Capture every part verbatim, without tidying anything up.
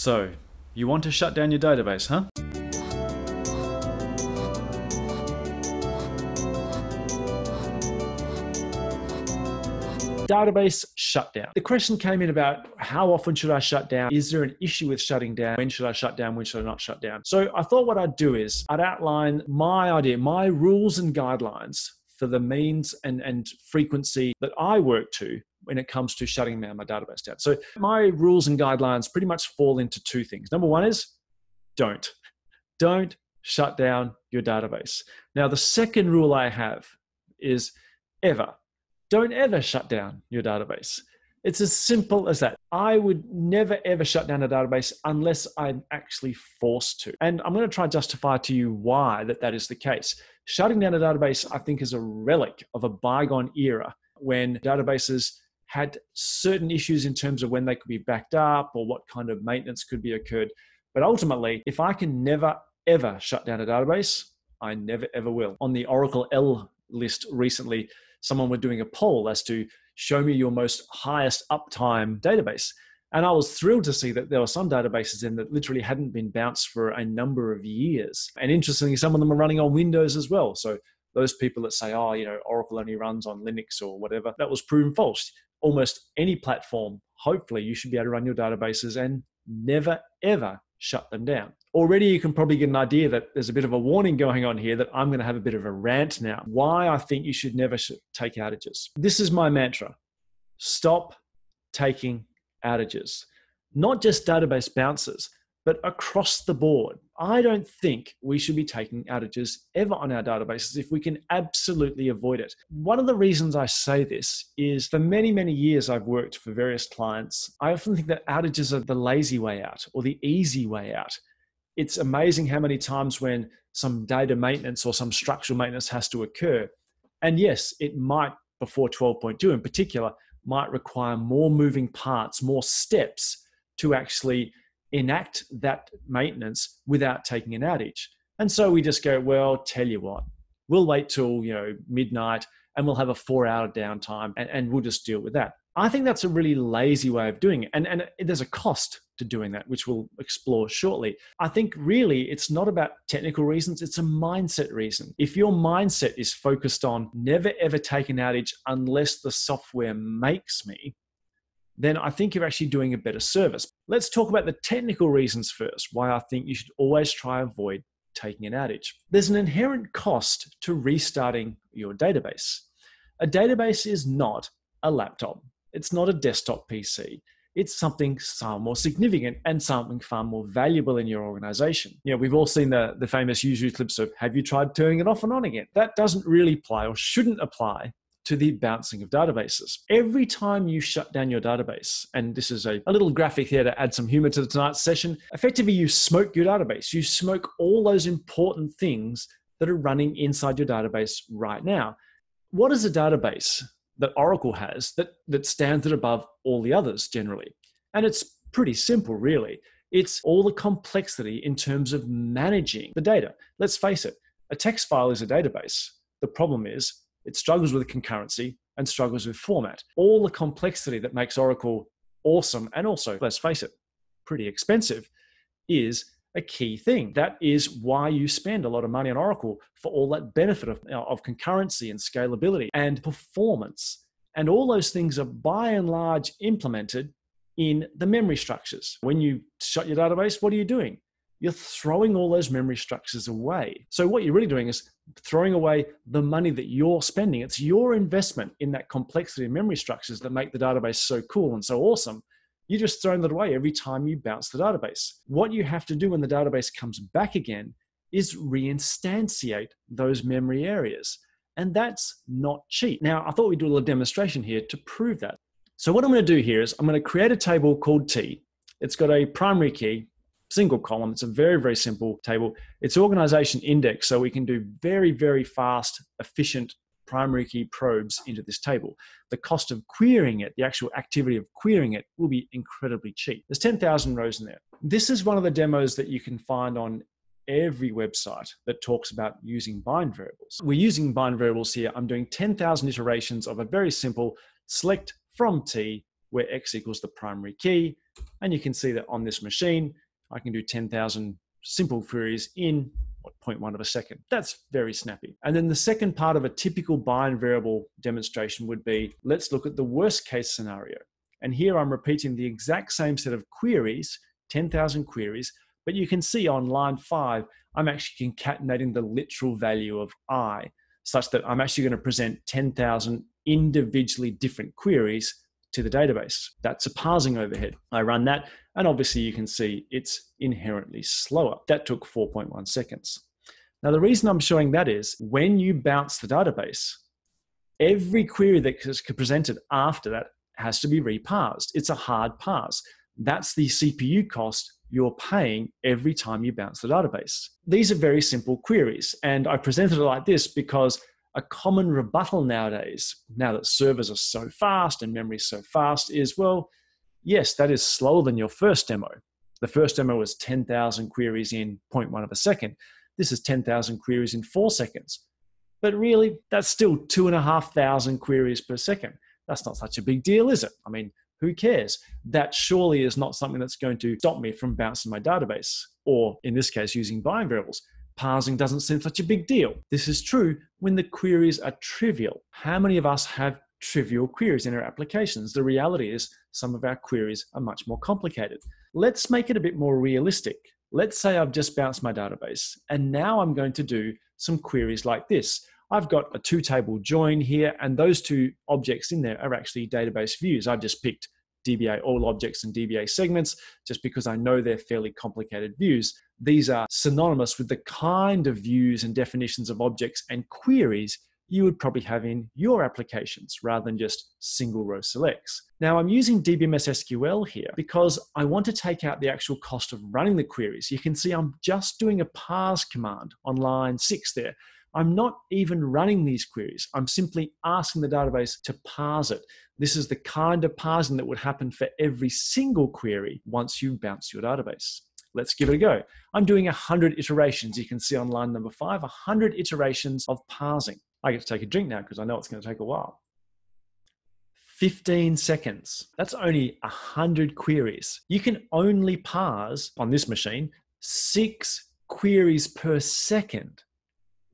So, you want to shut down your database, huh? Database shutdown. The question came in about how often should I shut down? Is there an issue with shutting down? When should I shut down? When should I not shut down? So I thought what I'd do is I'd outline my idea, my rules and guidelines for the means and, and frequency that I work to when it comes to shutting down my database down. So my rules and guidelines pretty much fall into two things. Number one is don't. Don't shut down your database. Now, the second rule I have is ever. Don't ever shut down your database. It's as simple as that. I would never, ever shut down a database unless I'm actually forced to. And I'm going to try to justify to you why that, that is the case. Shutting down a database, I think, is a relic of a bygone era when databases had certain issues in terms of when they could be backed up or what kind of maintenance could be occurred. But ultimately, if I can never, ever shut down a database, I never, ever will. On the Oracle L list recently, someone were doing a poll as to show me your most highest uptime database. And I was thrilled to see that there were some databases in that literally hadn't been bounced for a number of years. And interestingly, some of them are running on Windows as well. So those people that say, oh, you know, Oracle only runs on Linux or whatever, that was proven false. Almost any platform, hopefully you should be able to run your databases and never, ever shut them down. Already you can probably get an idea that there's a bit of a warning going on here that I'm going to have a bit of a rant now. Why I think you should never take outages. This is my mantra. Stop taking outages. Not just database bounces, but across the board. I don't think we should be taking outages ever on our databases if we can absolutely avoid it. One of the reasons I say this is for many, many years I've worked for various clients. I often think that outages are the lazy way out or the easy way out. It's amazing how many times when some data maintenance or some structural maintenance has to occur. And yes, it might, before twelve point two in particular, might require more moving parts, more steps to actually enact that maintenance without taking an outage. And so we just go, well, tell you what, we'll wait till, you know, midnight and we'll have a four hour downtime and, and we'll just deal with that. I think that's a really lazy way of doing it. And, and there's a cost to doing that, which we'll explore shortly. I think really it's not about technical reasons. It's a mindset reason. If your mindset is focused on never, ever take an outage unless the software makes me, then I think you're actually doing a better service. Let's talk about the technical reasons first, why I think you should always try and avoid taking an outage. There's an inherent cost to restarting your database. A database is not a laptop. It's not a desktop P C. It's something far more significant and something far more valuable in your organization. You know, we've all seen the, the famous YouTube clips of, have you tried turning it off and on again? That doesn't really apply or shouldn't apply to the bouncing of databases. Every time you shut down your database, and this is a, a little graphic here to add some humor to tonight's session, effectively you smoke your database. You smoke all those important things that are running inside your database right now. What is a database that Oracle has that, that stands it above all the others generally? And it's pretty simple, really. It's all the complexity in terms of managing the data. Let's face it, a text file is a database. The problem is it struggles with concurrency and struggles with format. All the complexity that makes Oracle awesome and also, let's face it, pretty expensive is a key thing. That is why you spend a lot of money on Oracle for all that benefit of, of concurrency and scalability and performance. And all those things are by and large implemented in the memory structures. When you shut your database, what are you doing? You're throwing all those memory structures away. So what you're really doing is throwing away the money that you're spending. It's your investment in that complexity of memory structures that make the database so cool and so awesome. You're just throwing that away every time you bounce the database. What you have to do when the database comes back again is reinstantiate those memory areas. And that's not cheap. Now, I thought we'd do a little demonstration here to prove that. So what I'm going to do here is I'm going to create a table called T. It's got a primary key, single column. It's a very, very simple table. It's organization index, so we can do very, very fast, efficient primary key probes into this table. The cost of querying it, the actual activity of querying it, will be incredibly cheap. There's ten thousand rows in there. This is one of the demos that you can find on every website that talks about using bind variables. We're using bind variables here. I'm doing ten thousand iterations of a very simple select from T where X equals the primary key. And you can see that on this machine, I can do ten thousand simple queries in zero point one of a second. That's very snappy. And then the second part of a typical bind variable demonstration would be, let's look at the worst case scenario. And here I'm repeating the exact same set of queries, ten thousand queries, but you can see on line five, I'm actually concatenating the literal value of I, such that I'm actually going to present ten thousand individually different queries to the database. That's a parsing overhead. I run that, and obviously you can see it's inherently slower. That took four point one seconds. Now, the reason I'm showing that is when you bounce the database, every query that is presented after that has to be reparsed. It's a hard parse. That's the C P U cost you're paying every time you bounce the database. These are very simple queries, and I presented it like this because a common rebuttal nowadays, now that servers are so fast and memory is so fast, is, well, yes, that is slower than your first demo. The first demo was ten thousand queries in zero point one of a second. This is ten thousand queries in four seconds. But really, that's still two and a half thousand queries per second. That's not such a big deal, is it? I mean, who cares? That surely is not something that's going to stop me from bouncing my database, or in this case, using bind variables. Parsing doesn't seem such a big deal. This is true when the queries are trivial. How many of us have trivial queries in our applications? The reality is some of our queries are much more complicated. Let's make it a bit more realistic. Let's say I've just bounced my database, and now I'm going to do some queries like this. I've got a two-table join here, and those two objects in there are actually database views. I've just picked D B A all objects and D B A segments just because I know they're fairly complicated views. These are synonymous with the kind of views and definitions of objects and queries you would probably have in your applications rather than just single row selects. Now, I'm using D B M S S Q L here because I want to take out the actual cost of running the queries. You can see I'm just doing a parse command on line six there. I'm not even running these queries. I'm simply asking the database to parse it. This is the kind of parsing that would happen for every single query once you bounce your database. Let's give it a go. I'm doing one hundred iterations. You can see on line number five, one hundred iterations of parsing. I get to take a drink now because I know it's going to take a while. fifteen seconds. That's only one hundred queries. You can only parse, on this machine, six queries per second.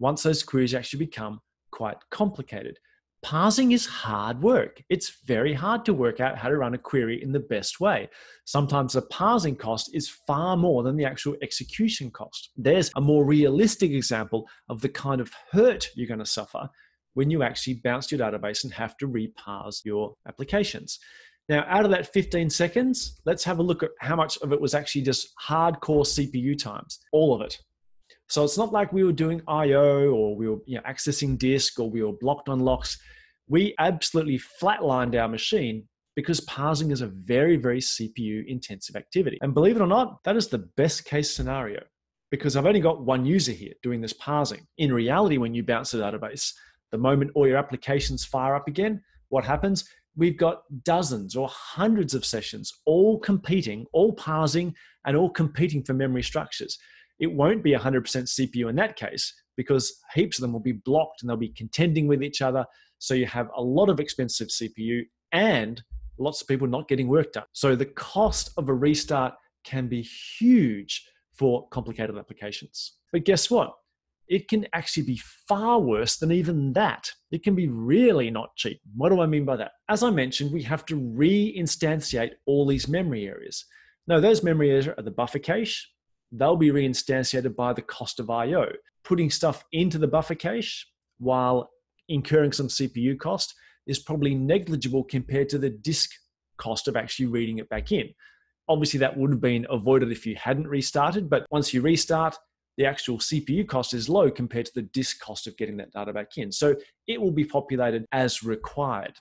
Once those queries actually become quite complicated. Parsing is hard work. It's very hard to work out how to run a query in the best way. Sometimes the parsing cost is far more than the actual execution cost. There's a more realistic example of the kind of hurt you're going to suffer when you actually bounce your database and have to reparse your applications. Now, out of that fifteen seconds, let's have a look at how much of it was actually just hardcore C P U times, all of it. So it's not like we were doing I O or we were you know, accessing disk or we were blocked on locks. We absolutely flatlined our machine because parsing is a very, very C P U intensive activity. And believe it or not, that is the best case scenario because I've only got one user here doing this parsing. In reality, when you bounce a database, the moment all your applications fire up again, what happens? We've got dozens or hundreds of sessions, all competing, all parsing and all competing for memory structures. It won't be one hundred percent C P U in that case because heaps of them will be blocked and they'll be contending with each other. So you have a lot of expensive C P U and lots of people not getting work done. So the cost of a restart can be huge for complicated applications. But guess what? It can actually be far worse than even that. It can be really not cheap. What do I mean by that? As I mentioned, we have to re-instantiate all these memory areas. Now, those memory areas are the buffer cache. They'll be reinstantiated by the cost of I O. Putting stuff into the buffer cache while incurring some C P U cost is probably negligible compared to the disk cost of actually reading it back in. Obviously, that would have been avoided if you hadn't restarted, but once you restart, the actual C P U cost is low compared to the disk cost of getting that data back in. So it will be populated as required.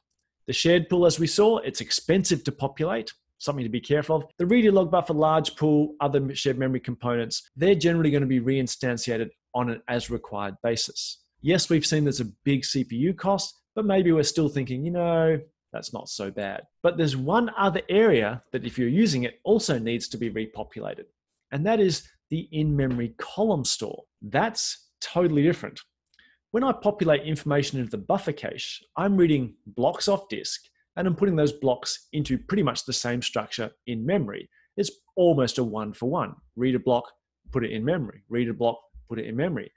The shared pool, as we saw, it's expensive to populate. Something to be careful of. The reader log buffer, large pool, other shared memory components, they're generally going to be reinstantiated on an as required basis. Yes, we've seen there's a big C P U cost, but maybe we're still thinking, you know, that's not so bad. But there's one other area that if you're using it also needs to be repopulated, and that is the in-memory column store. That's totally different. When I populate information into the buffer cache, I'm reading blocks off disk and I'm putting those blocks into pretty much the same structure in memory. It's almost a one for one. Read a block, put it in memory. Read a block, put it in memory.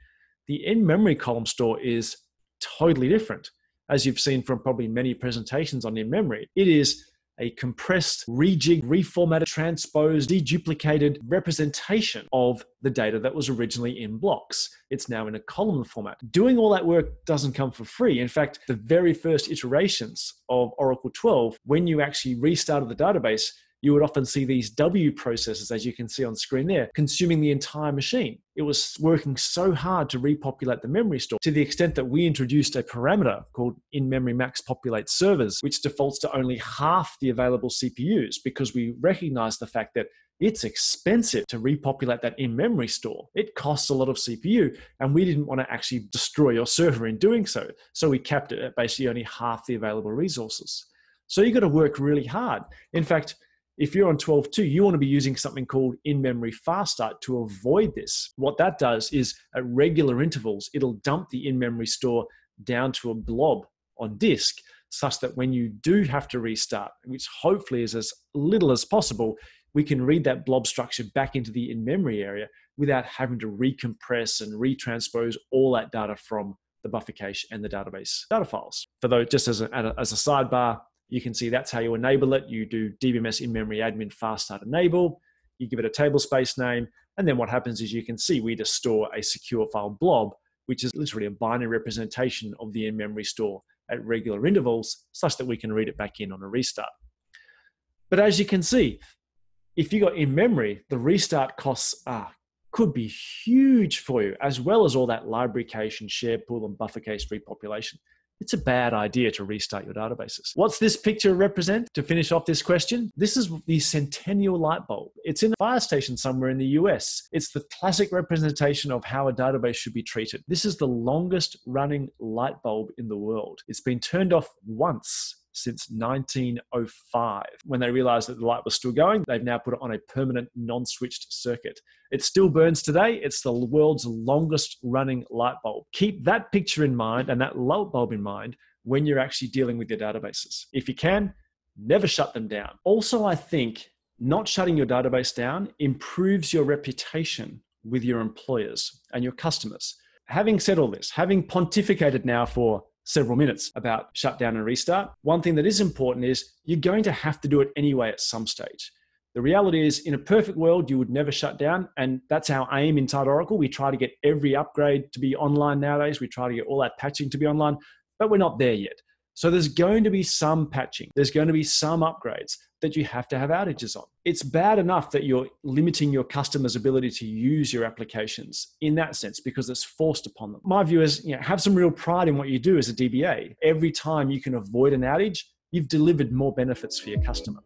The in-memory column store is totally different. As you've seen from probably many presentations on in-memory, it is a compressed, rejigged, reformatted, transposed, deduplicated representation of the data that was originally in blocks. It's now in a column format. Doing all that work doesn't come for free. In fact, the very first iterations of Oracle twelve, when you actually restarted the database, you would often see these W processes, as you can see on screen there, consuming the entire machine. It was working so hard to repopulate the memory store, to the extent that we introduced a parameter called in-memory max populate servers, which defaults to only half the available C P Us, because we recognize the fact that it's expensive to repopulate that in-memory store. It costs a lot of C P U, and we didn't want to actually destroy your server in doing so. So we capped it at basically only half the available resources. So you've got to work really hard. In fact, if you're on twelve point two, you want to be using something called in-memory fast start to avoid this. What that does is, at regular intervals, it'll dump the in-memory store down to a blob on disk, such that when you do have to restart, which hopefully is as little as possible, we can read that blob structure back into the in-memory area without having to recompress and retranspose all that data from the buffer cache and the database data files. For though, just as a, as a sidebar, you can see that's how you enable it. You do D B M S in-memory admin fast start enable, you give it a table space name, and then what happens is you can see we just store a secure file blob, which is literally a binary representation of the in-memory store at regular intervals, such that we can read it back in on a restart. But as you can see, if you got in-memory, the restart costs are, could be huge for you, as well as all that library cache and share pool and buffer cache repopulation. It's a bad idea to restart your databases. What's this picture represent? To finish off this question, this is the Centennial light bulb. It's in a fire station somewhere in the U S. It's the classic representation of how a database should be treated. This is the longest running light bulb in the world. It's been turned off once since nineteen oh five. When they realized that the light was still going, they've now put it on a permanent non-switched circuit. It still burns today. It's the world's longest running light bulb. Keep that picture in mind and that light bulb in mind when you're actually dealing with your databases. If you can, never shut them down. Also, I think not shutting your database down improves your reputation with your employers and your customers. Having said all this, having pontificated now for several minutes about shutdown and restart, one thing that is important is you're going to have to do it anyway at some stage. The reality is, in a perfect world, you would never shut down, and that's our aim inside Oracle. We try to get every upgrade to be online nowadays. We try to get all that patching to be online, but we're not there yet. So there's going to be some patching. There's going to be some upgrades that you have to have outages on. It's bad enough that you're limiting your customers' ability to use your applications in that sense, because it's forced upon them. My view is, you know, have some real pride in what you do as a D B A. Every time you can avoid an outage, you've delivered more benefits for your customer.